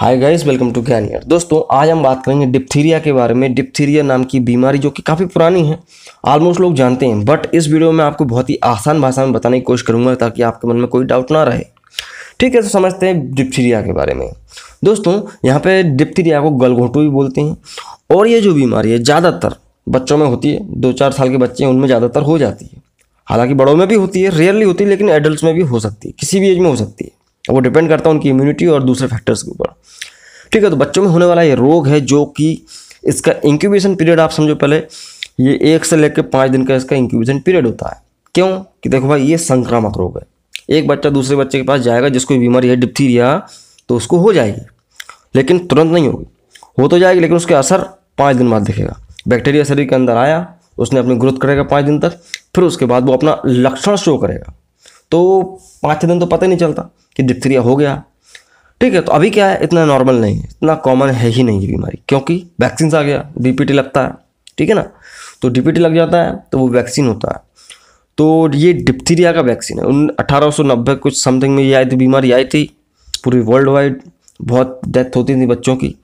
Hi guys, welcome to ग्यानियर। दोस्तों, आज हम बात करेंगे डिप्थीरिया के बारे में। डिप्थीरिया नाम की बीमारी जो कि काफ़ी पुरानी है, ऑलमोस्ट लोग जानते हैं, बट इस वीडियो में आपको बहुत ही आसान भाषा में बताने की कोशिश करूंगा ताकि आपके मन में कोई डाउट ना रहे। ठीक है, तो समझते हैं डिप्थीरिया के बारे में। दोस्तों, यहाँ पे डिप्थीरिया को गलघोंटू भी बोलते हैं और ये जो बीमारी है ज़्यादातर बच्चों में होती है। 2-4 साल के बच्चे हैं, उनमें ज़्यादातर हो जाती है। हालाँकि बड़ों में भी होती है, रेयरली होती है, लेकिन एडल्ट में भी हो सकती है, किसी भी एज में हो सकती है। वो डिपेंड करता है उनकी इम्यूनिटी और दूसरे फैक्टर्स के ऊपर। ठीक है, तो बच्चों में होने वाला ये रोग है जो कि इसका इंक्यूबेशन पीरियड आप समझो, पहले ये 1 से लेकर 5 दिन का इसका इंक्यूबेशन पीरियड होता है। क्यों कि देखो भाई, ये संक्रामक रोग है। एक बच्चा दूसरे बच्चे के पास जाएगा जिसको बीमारी है डिप्थीरिया, तो उसको हो जाएगी, लेकिन तुरंत नहीं होगी। हो तो जाएगी, लेकिन उसके असर 5 दिन बाद दिखेगा। बैक्टीरिया शरीर के अंदर आया, उसने अपनी ग्रोथ करेगा 5 दिन तक, फिर उसके बाद वो अपना लक्षण शो करेगा। तो 5-6 दिन तो पता ही नहीं चलता कि डिप्थीरिया हो गया। ठीक है, तो अभी क्या है, इतना नॉर्मल नहीं है, इतना कॉमन है ही नहीं ये बीमारी, क्योंकि वैक्सीन आ गया, डीपीटी लगता है। ठीक है ना, तो डीपीटी लग जाता है तो वो वैक्सीन होता है। तो ये डिप्थीरिया का वैक्सीन है। 1890 कुछ समथिंग में ये आई थी, बीमारी आई थी, पूरी वर्ल्ड वाइड बहुत डेथ होती थी बच्चों की।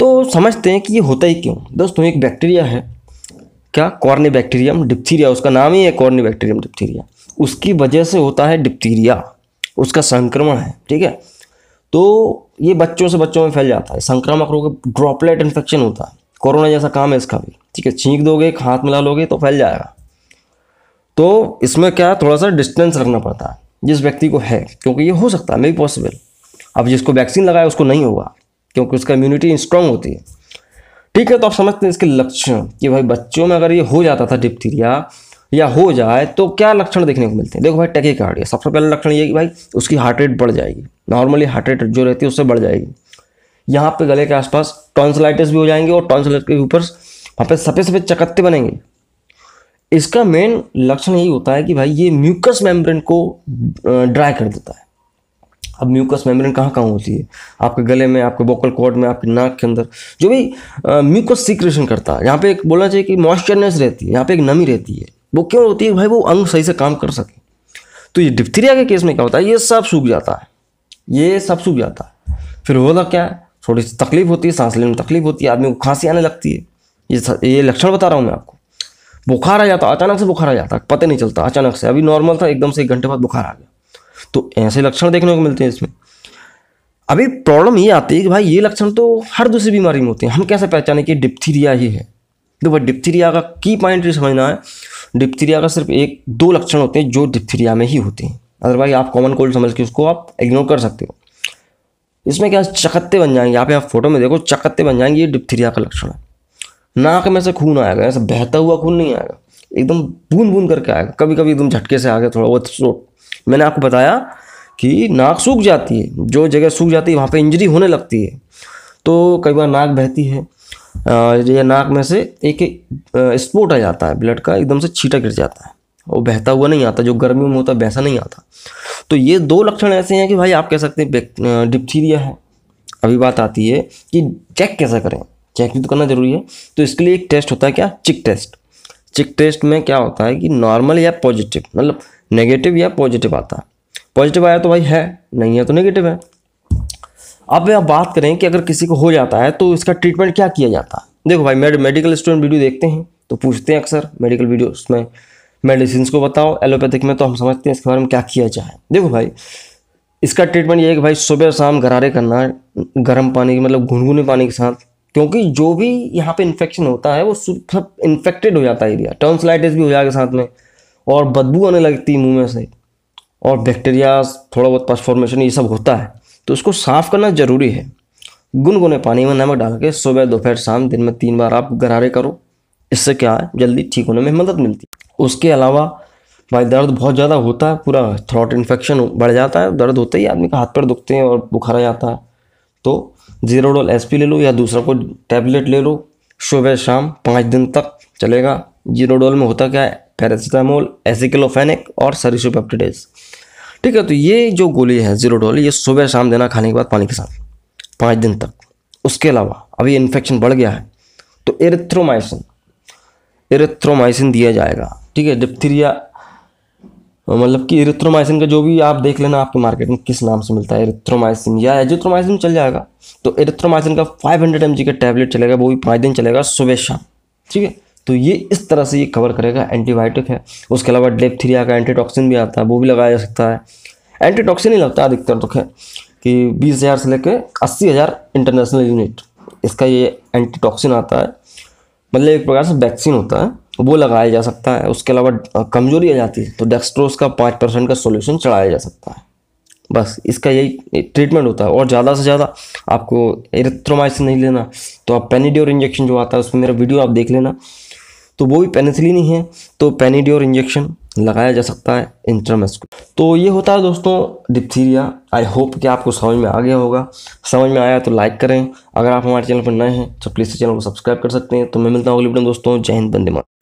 तो समझते हैं कि ये होता ही क्यों। दोस्तों, एक बैक्टीरिया है, क्या, कॉर्नेबैक्टीरियम डिप्थीरिया, उसका नाम ही है कॉर्नेबैक्टीरियम डिप्थीरिया। उसकी वजह से होता है डिप्थीरिया, उसका संक्रमण है। ठीक है, तो ये बच्चों से बच्चों में फैल जाता है, संक्रामक रोग, ड्रॉपलेट इन्फेक्शन होता है। कोरोना जैसा काम है इसका भी। ठीक है, छींक दोगे, हाथ मिला लोगे तो फैल जाएगा। तो इसमें क्या, थोड़ा सा डिस्टेंस रखना पड़ता है जिस व्यक्ति को है, क्योंकि ये हो सकता है, मे बी पॉसिबल। अब जिसको वैक्सीन लगाया उसको नहीं होगा, क्योंकि उसका इम्यूनिटी स्ट्रांग होती है। ठीक है, तो आप समझते हैं इसके लक्षण कि भाई बच्चों में अगर ये हो जाता था डिप्थीरिया या हो जाए तो क्या लक्षण देखने को मिलते हैं। देखो भाई, टैकीकार्डिया सबसे पहला लक्षण ये है कि भाई उसकी हार्ट रेट बढ़ जाएगी, नॉर्मली हार्ट रेट जो रहती है उससे बढ़ जाएगी। यहाँ पे गले के आसपास टॉन्सिलाइटिस भी हो जाएंगे और टॉन्सिलाइटिस के ऊपर वहाँ पे सफ़ेद सफ़ेद चकत्ते बनेंगे। इसका मेन लक्षण यही होता है कि भाई ये म्यूकस मेम्ब्रेन को ड्राई कर देता है। अब म्यूकस मेम्ब्रेन कहाँ कहाँ होती है, आपके गले में, आपके वोकल कॉर्ड में, आपकी नाक के अंदर जो भी म्यूकस सीक्रेशन करता है। यहाँ पे एक बोलना चाहिए कि मॉइस्चरनेस रहती है, यहाँ पे एक नमी रहती है। वो क्यों होती है भाई, वो अंग सही से काम कर सके। तो ये डिप्थीरिया के केस में क्या होता है, ये सब सूख जाता है, ये सब सूख जाता है। फिर होता क्या है, थोड़ी सी तकलीफ होती है, सांस लेने में तकलीफ होती है, आदमी को खांसी आने लगती है। ये लक्षण बता रहा हूँ मैं आपको। बुखार आ जाता, अचानक से बुखार आ जाता, पता नहीं चलता, अचानक से, अभी नॉर्मल था, एकदम से 1 घंटे बाद बुखार आ गया। तो ऐसे लक्षण देखने को मिलते हैं इसमें। अभी प्रॉब्लम ये आती है कि भाई ये लक्षण तो हर दूसरी बीमारी में होते हैं, हम कैसे पहचाने कि डिप्थीरिया ही है। तो भाई डिप्थीरिया का की पॉइंट ये समझना है, डिप्थीरिया का सिर्फ 1-2 लक्षण होते हैं जो डिप्थीरिया में ही होते हैं। अदरवाइज आप कॉमन कोल्ड समझ के उसको आप इग्नोर कर सकते हो। इसमें क्या, चकत्ते बन जाएंगे, यहाँ पे आप फोटो में देखो चकत्ते बन जाएंगे, ये डिप्थीरिया का लक्षण है। नाक में से खून आएगा, ऐसे बहता हुआ खून नहीं आएगा, एकदम बूंद बूंद करके आएगा। कभी कभी एकदम झटके से आ गया थोड़ा बहुत। मैंने आपको बताया कि नाक सूख जाती है, जो जगह सूख जाती है वहाँ पे इंजरी होने लगती है। तो कई बार नाक बहती है या नाक में से एक स्पॉट आ जाता है ब्लड का, एकदम से छींटा गिर जाता है, वो बहता हुआ नहीं आता, जो गर्मियों में होता है वैसा नहीं आता। तो ये 2 लक्षण ऐसे हैं कि भाई आप कह सकते हैं डिप्थीरिया है। अभी बात आती है कि चेक कैसे करें, चेक भी तो करना ज़रूरी है। तो इसके लिए एक टेस्ट होता है, क्या, चिक टेस्ट। चिक टेस्ट में क्या होता है कि नॉर्मल या पॉजिटिव, मतलब नेगेटिव या पॉजिटिव आता है। पॉजिटिव आया तो भाई है, नहीं है तो नेगेटिव है। अब आप बात करें कि अगर किसी को हो जाता है तो इसका ट्रीटमेंट क्या किया जाता है। देखो भाई, मेडिकल स्टूडेंट वीडियो देखते हैं तो पूछते हैं अक्सर मेडिकल वीडियो, उसमें मेडिसिन को बताओ। एलोपैथिक में तो हम समझते हैं इसके बारे में क्या किया जाए। देखो भाई, इसका ट्रीटमेंट ये है कि भाई सुबह शाम गरारे करना है गर्म पानी के, मतलब गुनगुने पानी के साथ, क्योंकि जो भी यहाँ पे इन्फेक्शन होता है वो सब इन्फेक्टेड हो जाता है एरिया। टॉन्सिलाइटिस भी हो जाएगा साथ में, और बदबू आने लगती मुंह में से, और बैक्टीरिया, थोड़ा बहुत पस फॉर्मेशन, ये सब होता है। तो उसको साफ़ करना ज़रूरी है। गुनगुने पानी में नमक डाल के सुबह, दोपहर, शाम, दिन में 3 बार आप गरारे करो। इससे क्या है, जल्दी ठीक होने में मदद मिलती है। उसके अलावा भाई दर्द बहुत ज़्यादा होता है, पूरा थ्रोट इन्फेक्शन बढ़ जाता है, दर्द होता ही आदमी का, हाथ पैर दुखते हैं और बुखार आ जाता है। तो जीरोडोल SP ले लो या दूसरा कोई टैबलेट ले लो, सुबह शाम 5 दिन तक चलेगा। जीरोडोल में होता क्या है, पैरासीटामोल, एसिक्लोफेनिक और सरिसोपेप्टिडेज। ठीक है, तो ये जो गोली है जीरोडोल, ये सुबह शाम देना, खाने के बाद पानी के साथ, 5 दिन तक। उसके अलावा अभी इन्फेक्शन बढ़ गया है तो एरिथ्रोमाइसिन दिया जाएगा। ठीक है, डिप्थीरिया मतलब कि एरिथ्रोमाइसिन का जो भी आप देख लेना आपके मार्केट में किस नाम से मिलता है, एरिथ्रोमाइसिन या एजिथ्रोमाइसिन चल जाएगा। तो एरिथ्रोमाइसिन का 500 mg का टैबलेट चलेगा, वो भी 5 दिन चलेगा, सुबह शाम, ठीक है। तो ये इस तरह से ये कवर करेगा। एंटीबायोटिक है, उसके अलावा डिप्थीरिया का एंटीटॉक्सिन भी आता है, वो भी लगाया जा सकता है। एंटीटॉक्सिन ही लगता है अधिकतर तो, खैर कि 20,000 से लेकर 80,000 इंटरनेशनल यूनिट इसका ये एंटीटॉक्सिन आता है, मतलब एक प्रकार से वैक्सीन होता है, वो लगाया जा सकता है। उसके अलावा कमजोरी आ जाती है तो डेक्सट्रोज का 5% का सोल्यूशन चढ़ाया जा सकता है। बस इसका यही ट्रीटमेंट होता है। और ज़्यादा से ज़्यादा आपको एरिथ्रोमाइसिन नहीं लेना तो आप पेनिड्योर इंजेक्शन जो आता है, उसमें मेरा वीडियो आप देख लेना, तो वो भी पेनिसिलिन ही है, तो पेनिड्योर इंजेक्शन लगाया जा सकता है इंट्रामस्कुलर। तो ये होता है दोस्तों डिप्थीरिया। आई होप कि आपको समझ में आ गया होगा। समझ में आया तो लाइक करें, अगर आप हमारे चैनल पर नए हैं तो प्लीज़ चैनल को सब्सक्राइब कर सकते हैं। तो मैं मिलता हूँ अगली वीडियो में दोस्तों। जय हिंद, वंदे मातरम।